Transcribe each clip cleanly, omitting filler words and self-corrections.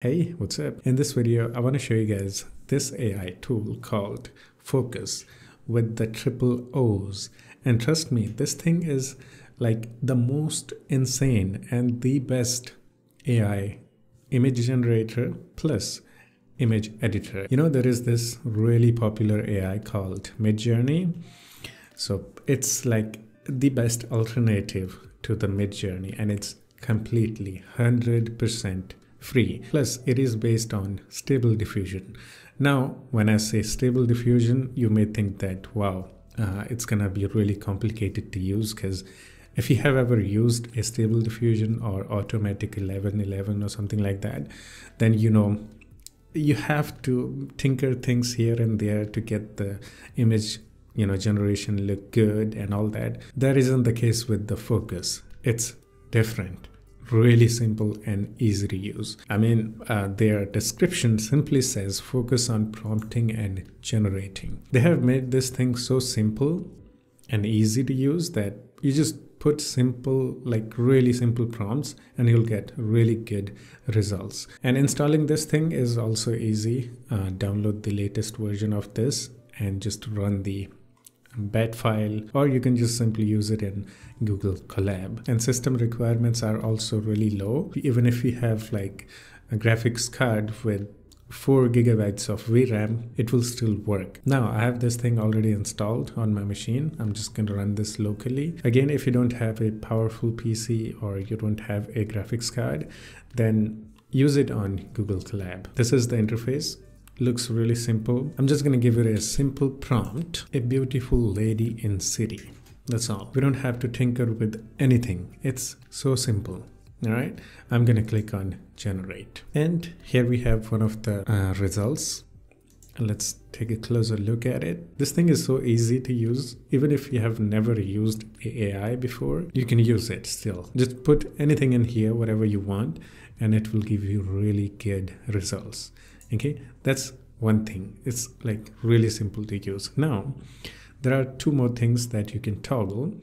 Hey, what's up? In this video, I want to show you guys this AI tool called Fooocus with the triple O's. And trust me, this thing is like the most insane and the best AI image generator plus image editor. You know, there is this really popular AI called Midjourney. So it's like the best alternative to the Midjourney, and it's completely 100% free. Plus, it is based on stable diffusion. Now, when I say stable diffusion, you may think that, wow, it's gonna be really complicated to use, because if you have ever used a stable diffusion or automatic 1111 or something like that, then you know you have to tinker things here and there to get the image, you know, generation look good and all that. That isn't the case with the Fooocus. It's different. Really simple and easy to use. I mean, their description simply says focus on prompting and generating. They have made this thing so simple and easy to use that you just put simple, like really simple prompts, and you'll get really good results. And installing this thing is also easy. Download the latest version of this and just run the bat file, or you can just simply use it in Google Colab. And system requirements are also really low. Even if you have like a graphics card with 4 GB of VRAM, it will still work. Now I have this thing already installed on my machine. I'm just going to run this locally. Again, if you don't have a powerful PC or you don't have a graphics card, then use it on Google Colab. This is the interface. Looks really simple. I'm just going to give it a simple prompt. A beautiful lady in city. That's all. We don't have to tinker with anything. It's so simple. All right. I'm going to click on generate. And here we have one of the results. Let's take a closer look at it. This thing is so easy to use. Even if you have never used AI before, you can use it still. Just put anything in here, whatever you want, and it will give you really good results. Okay, that's one thing. It's like really simple to use. Now, there are two more things that you can toggle.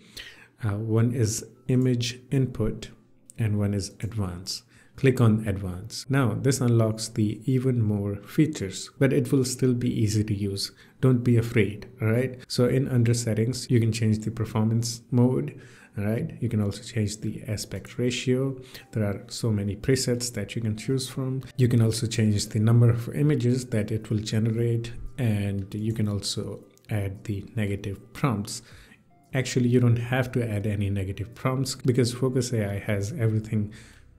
One is image input and one is advanced. Click on advanced. Now, this unlocks the even more features, but it will still be easy to use. Don't be afraid, all right? So in under settings, you can change the performance mode, all right? You can also change the aspect ratio. There are so many presets that you can choose from. You can also change the number of images that it will generate, and you can also add the negative prompts. Actually, you don't have to add any negative prompts because Fooocus AI has everything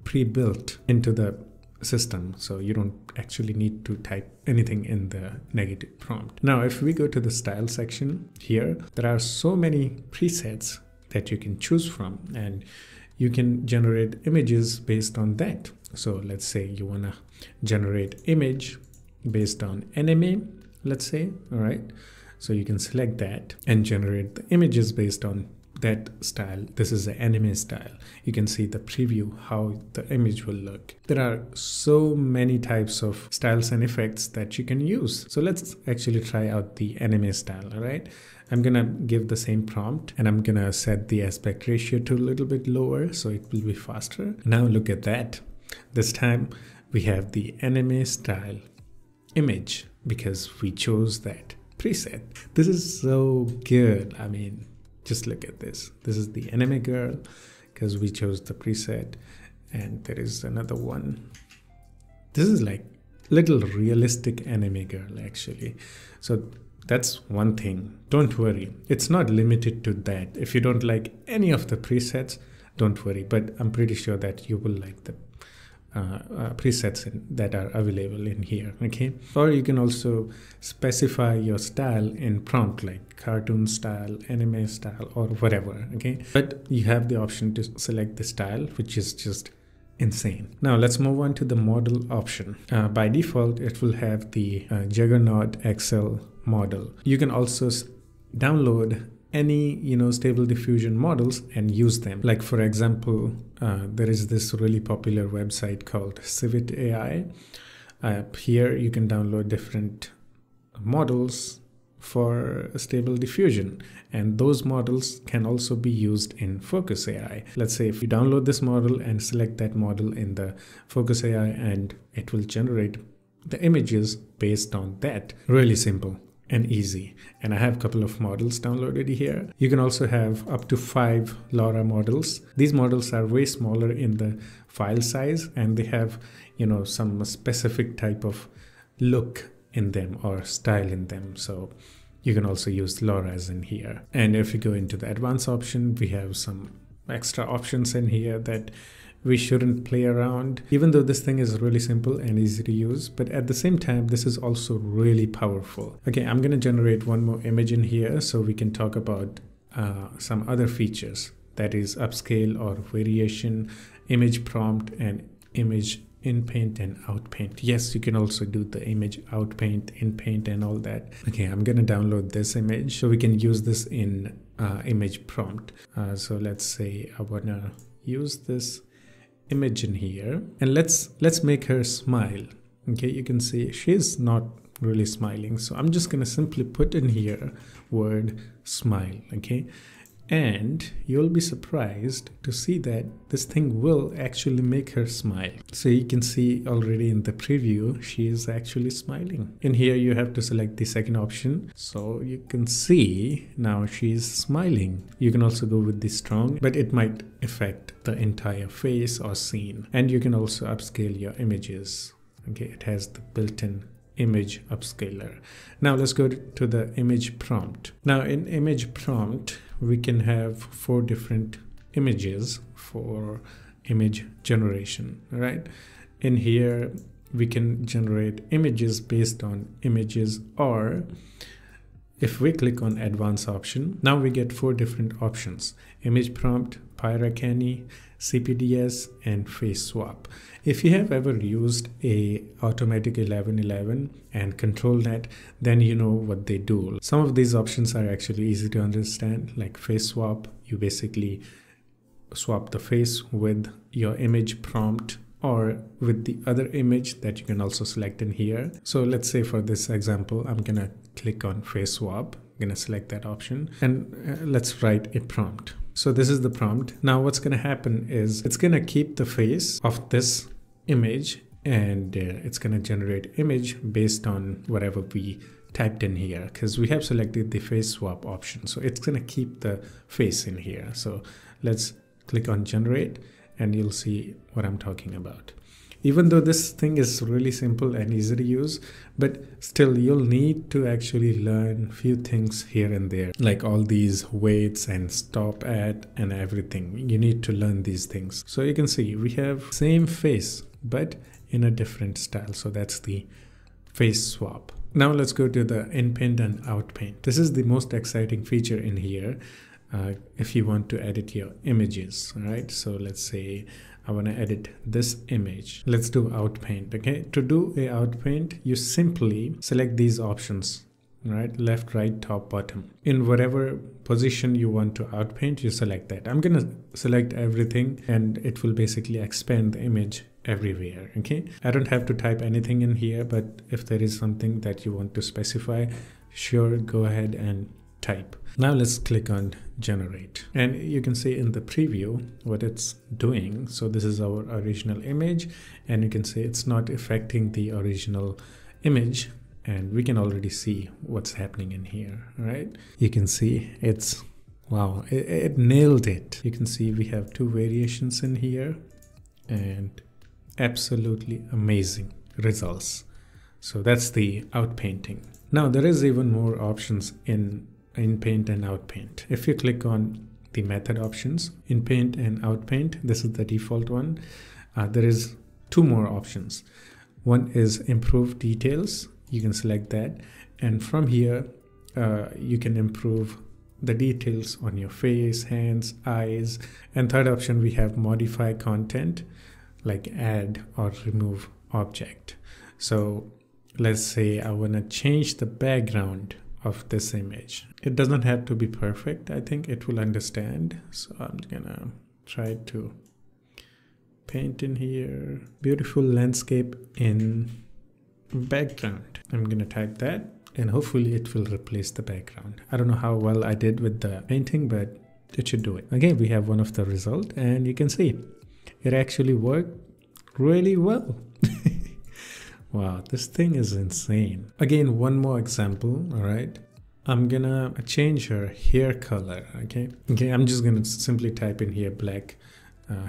pre-built into the system, so you don't actually need to type anything in the negative prompt. Now, if we go to the style section here, there are so many presets that you can choose from, and you can generate images based on that. So let's say you want to generate image based on anime, let's say, all right? So you can select that and generate the images based on that style. This is the anime style. You can see the preview, how the image will look. There are so many types of styles and effects that you can use. So let's actually try out the anime style. All right, I'm gonna give the same prompt, and I'm gonna set the aspect ratio to a little bit lower so it will be faster. Now look at that. This time we have the anime style image because we chose that preset. This is so good. I mean, just look at this. This is the anime girl because we chose the preset, and there is another one. This is like little realistic anime girl actually. So that's one thing. Don't worry. It's not limited to that. If you don't like any of the presets, don't worry. But I'm pretty sure that you will like the presets that are available in here, okay? Or you can also specify your style in prompt, like cartoon style, anime style, or whatever, okay? But you have the option to select the style, which is just insane. Now let's move on to the model option. By default, it will have the Juggernaut XL model. You can also download any, you know, stable diffusion models and use them. Like for example, there is this really popular website called Civit AI. Here you can download different models for stable diffusion, and those models can also be used in Fooocus AI. Let's say if you download this model and select that model in the Fooocus AI, and it will generate the images based on that. Really simple and easy. And I have a couple of models downloaded here. You can also have up to 5 LoRa models. These models are way smaller in the file size, and they have, you know, some specific type of look in them or style in them. So you can also use LoRa's in here. And if you go into the advanced option, we have some extra options in here that we shouldn't play around, even though this thing is really simple and easy to use. But at the same time, this is also really powerful. Okay, I'm going to generate one more image in here so we can talk about some other features, that is upscale or variation, image prompt, and image in paint and out paint. Yes, you can also do the image out paint, in paint, and all that. Okay, I'm gonna download this image so we can use this in image prompt. So let's say I wanna use this image in here, and let's make her smile. Okay, you can see she's not really smiling, so I'm just gonna simply put in here word smile. Okay, and you'll be surprised to see that this thing will actually make her smile. So you can see already in the preview, she is actually smiling. In here you have to select the second option, so you can see now she is smiling. You can also go with the strong, but it might affect the entire face or scene. And you can also upscale your images. Okay, it has the built-in image upscaler. Now let's go to the image prompt. Now in image prompt, we can have 4 different images for image generation, right? In here, we can generate images based on images, or if we click on advanced option, now we get 4 different options: image prompt, PyraCanny, CPDS, and face swap. If you have ever used a automatic 1111 and ControlNet, then you know what they do. Some of these options are actually easy to understand, like face swap. You basically swap the face with your image prompt or with the other image that you can also select in here. So let's say for this example, I'm gonna click on face swap. I'm gonna select that option, and let's write a prompt. So this is the prompt. Now what's gonna happen is it's gonna keep the face of this image, and it's gonna generate image based on whatever we typed in here, because we have selected the face swap option. So it's gonna keep the face in here. So let's click on generate, and you'll see what I'm talking about. Even though this thing is really simple and easy to use, but still you'll need to actually learn few things here and there, like all these weights and stop at and everything. You need to learn these things. So you can see we have same face, but in a different style. So that's the face swap. Now let's go to the in paint and out paint. This is the most exciting feature in here. If you want to edit your images, right? So let's say I want to edit this image. Let's do out paint. Okay, to do a out paint, you simply select these options, right? Left, right, top, bottom. In whatever position you want to out paint, you select that. I'm gonna select everything, and it will basically expand the image everywhere. Okay, I don't have to type anything in here, but if there is something that you want to specify, sure, go ahead and type. Now let's click on generate, and you can see in the preview what it's doing. So this is our original image, and you can see it's not affecting the original image, and we can already see what's happening in here, right? You can see it's, wow, it nailed it. You can see we have 2 variations in here, and absolutely amazing results. So that's the out painting. Now there is even more options in paint and out paint. If you click on the method options, in paint and out paint, this is the default one. There is 2 more options. One is improve details. You can select that, and from here you can improve the details on your face, hands, eyes. And third option, we have modify content, like add or remove object. So let's say I want to change the background of this image. It doesn't have to be perfect. I think it will understand. So I'm gonna try to paint in here beautiful landscape in background. I'm gonna type that, and hopefully it will replace the background. I don't know how well I did with the painting, but it should do it. Okay, we have one of the result, and you can see it actually worked really well. Wow, this thing is insane. Again, one more example, all right? I'm gonna change her hair color, okay? Okay, I'm just gonna simply type in here black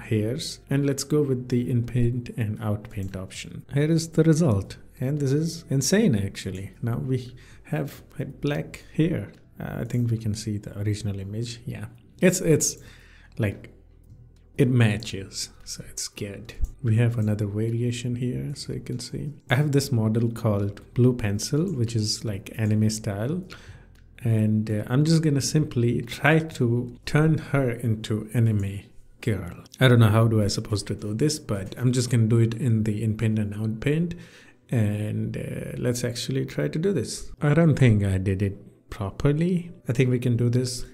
hairs, and let's go with the in paint and out paint option. Here is the result, and this is insane actually. Now we have a black hair. I think we can see the original image. Yeah, it's like it matches, so it's good. We have another variation here, so you can see I have this model called Blue Pencil, which is like anime style, and I'm just gonna simply try to turn her into anime girl. I don't know how do I supposed to do this, but I'm just gonna do it in the in paint and out paint, and let's actually try to do this. I don't think I did it properly. I think we can do this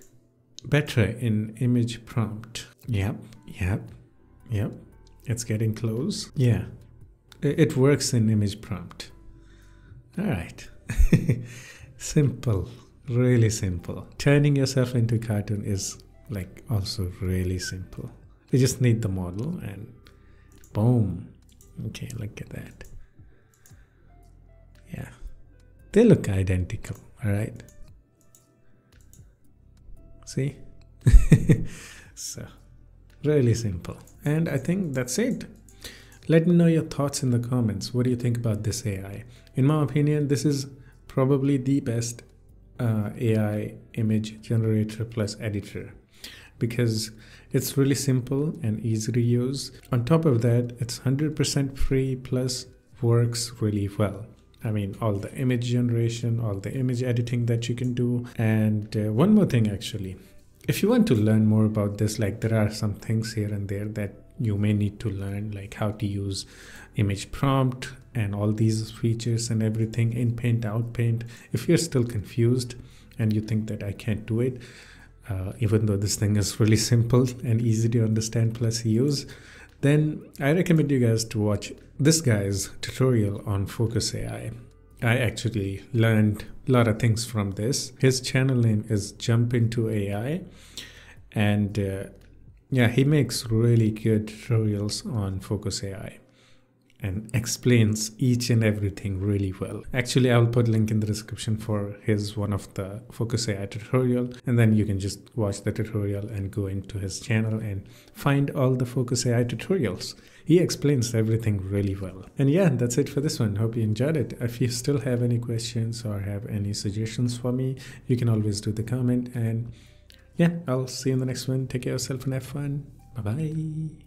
better in image prompt. Yep, it's getting close. Yeah, it works in image prompt. All right. Simple, really simple. Turning yourself into a cartoon is like also really simple. You just need the model and boom. Okay, look at that. Yeah, they look identical, all right? See? So really simple, and I think that's it. Let me know your thoughts in the comments. What do you think about this AI? In my opinion, this is probably the best AI image generator plus editor, because it's really simple and easy to use. On top of that, it's 100% free, plus works really well. I mean, all the image generation, all the image editing that you can do. And one more thing actually, if you want to learn more about this, like there are some things here and there that you may need to learn, like how to use image prompt and all these features and everything in paint, out paint. If you're still confused and you think that I can't do it, even though this thing is really simple and easy to understand plus use, then I recommend you guys to watch this guy's tutorial on Fooocus AI. I actually learned a lot of things from this. His channel name is Jump Into AI, and yeah, he makes really good tutorials on Fooocus AI and explains each and everything really well. Actually, I'll put a link in the description for his one of the Fooocus AI tutorial, and then you can just watch the tutorial and go into his channel and find all the Fooocus AI tutorials. He explains everything really well. And yeah, that's it for this one. Hope you enjoyed it. If you still have any questions or have any suggestions for me, you can always do the comment. And yeah, I'll see you in the next one. Take care of yourself and have fun. Bye-bye.